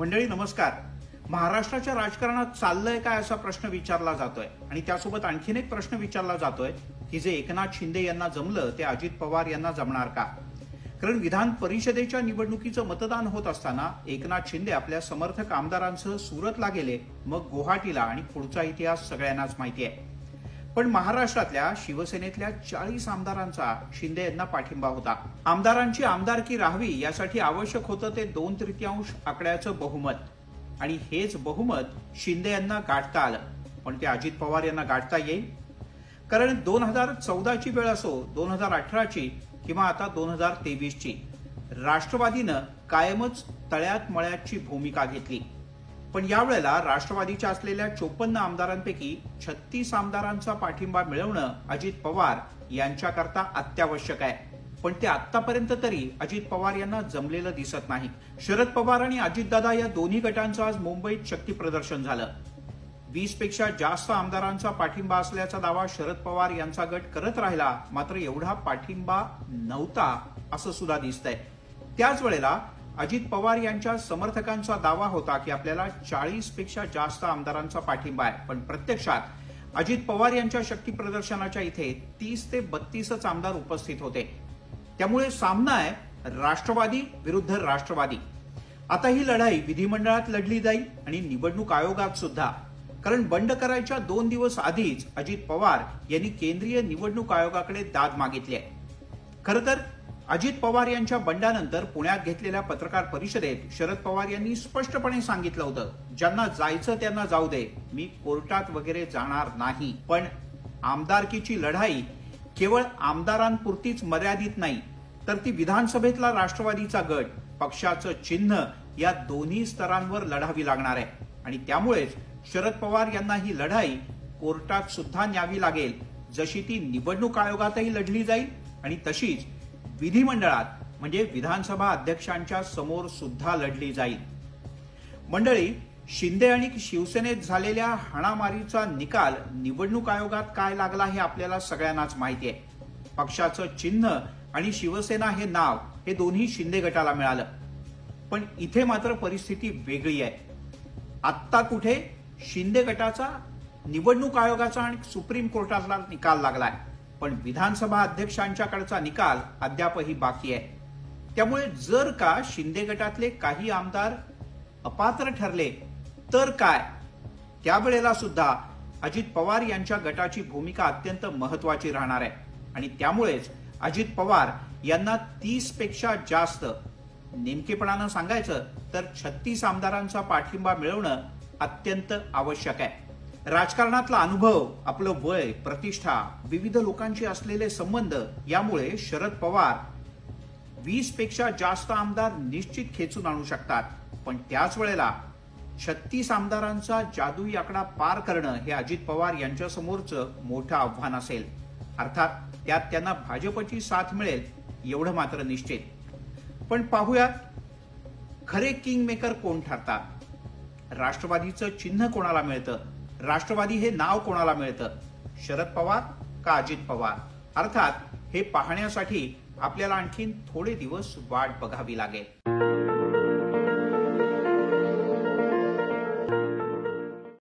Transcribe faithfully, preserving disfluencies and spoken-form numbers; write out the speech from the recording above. मंडळी नमस्कार। महाराष्ट्राच्या राजकारणात चाललंय काय असा प्रश्न विचारला जातोय आणि त्यासोबत आणखीन एक प्रश्न विचारला जातोय की जे एकनाथ शिंदे यांना जमलं ते अजित पवार यांना जमणार का? कारण विधान परिषदेच्या निवडणुकीचं मतदान होत असताना एकनाथ शिंदे आपल्या समर्थक आमदारांसह सुरतला गेले, मग गुवाहाटीला, आणि पुढचा इतिहास सगळ्यांनाच माहिती आहे। पण महाराष्ट्रातल्या शिवसेनेतल्या चाळीस आमदारांचा शिंदे यांना पाठिंबा होता। आमदारांची आमदारकी राहावी यासाठी आवश्यक होतं ते दोन तृतीयांश आकड्याचं बहुमत, आणि हेच बहुमत शिंदे यांना गाठता आलं, पण ते अजित पवार यांना गाठता येईल? कारण दोन हजार चौदाची वेळ असो, दोन हजार अठराची किंवा आता दोन हजार तेवीसची, राष्ट्रवादीनं कायमच तळ्यात मळ्याची भूमिका घेतली। पण यावेळेला राष्ट्रवादीच्या असलेल्या चोपन्न आमदारांपैकी छत्तीस आमदारांचा पाठिंबा मिळवणं अजित पवार यांच्याकरता अत्यावश्यक आहे, पण ते आतापर्यंत तरी अजित पवार यांना जमलेलं दिसत नाही। शरद पवार आणि अजितदादा या दोन्ही गटांचं आज मुंबईत शक्ती प्रदर्शन झालं। वीस पेक्षा जास्त आमदारांचा पाठिंबा असल्याचा दावा शरद पवार यांचा गट करत राहिला, मात्र एवढा पाठिंबा नव्हता असं सुद्धा दिसतंय। त्याच वेळेला अजित पवार यांच्या समर्थकांचा दावा होता की आपल्याला चाळीस पेक्षा जास्त आमदारांचा पाठिंबा आहे, पण प्रत्यक्षात अजित पवार यांच्या शक्ती प्रदर्शनाच्या इथे तीस ते बत्तीसच आमदार उपस्थित होते। त्यामुळे सामना आहे राष्ट्रवादी विरुद्ध राष्ट्रवादी। आता ही लढाई विधिमंडळात लढली जाईल आणि निवडणूक आयोगात सुद्धा, कारण बंड करायच्या दोन दिवस आधीच अजित पवार यांनी केंद्रीय निवडणूक आयोगाकडे दाद मागितली आहे। खरं तर अजित पवार यांच्या बंडानंतर पुण्यात घेतलेल्या पत्रकार परिषदेत शरद पवार यांनी स्पष्टपणे सांगितलं होतं, ज्यांना जायचं त्यांना जाऊ दे, मी कोर्टात वगैरे जाणार नाही। पण आमदारकीची लढाई केवळ आमदारांपुरतीच मर्यादित नाही, तर ती विधानसभेतला राष्ट्रवादीचा गट, पक्षाचं चिन्ह या दोन्ही स्तरांवर लढावी लागणार आहे, आणि त्यामुळेच शरद पवार यांना ही लढाई कोर्टात सुद्धा न्यावी लागेल, जशी ती निवडणूक आयोगातही लढली जाईल आणि तशीच विधिमंडळात म्हणजे विधानसभा अध्यक्षांच्या समोर सुद्धा लढली जाईल। मंडळी, शिंदे आणि शिवसेनेत झालेल्या हाणामारीचा निकाल निवडणूक आयोगात काय लागला हे आपल्याला सगळ्यांनाच माहिती आहे। पक्षाचं चिन्ह आणि शिवसेना हे नाव हे दोन्ही शिंदे गटाला मिळालं, पण इथे मात्र परिस्थिती वेगळी आहे। आत्ता कुठे शिंदे गटाचा निवडणूक आयोगाचा आणि सुप्रीम कोर्टातला निकाल लागलाय, पण विधानसभा अध्यक्षांच्याकडचा निकाल अद्यापही बाकी आहे। त्यामुळे जर का शिंदे गटातले काही आमदार अपात्र ठरले तर काय? त्यावेळेला सुद्धा अजित पवार यांच्या गटाची भूमिका अत्यंत महत्वाची राहणार आहे, आणि त्यामुळेच अजित पवार यांना तीस पेक्षा जास्त, नेमकेपणानं सांगायचं तर छत्तीस आमदारांचा पाठिंबा मिळवणं अत्यंत आवश्यक आहे। राजकारणातला अनुभव, आपलं वय, प्रतिष्ठा, विविध लोकांशी असलेले संबंध, यामुळे शरद पवार वीस पेक्षा जास्त आमदार निश्चित खेचून आणू शकतात, पण त्याच वेळेला छत्तीस आमदारांचा जादुई आकडा पार करणं हे अजित पवार यांच्यासमोरचं मोठं आव्हान असेल। अर्थात त्यात त्यांना भाजपची साथ मिळेल एवढं मात्र निश्चित। पण पाहूया खरे किंगमेकर कोण ठरतात, राष्ट्रवादीचं चिन्ह कोणाला मिळतं, राष्ट्रवादी हे नाव कोणाला मिळतं, शरद पवार का अजित पवार? अर्थात हे पाहण्यासाठी आपल्याला आणखीन थोडे दिवस वाट बघावी लागेल।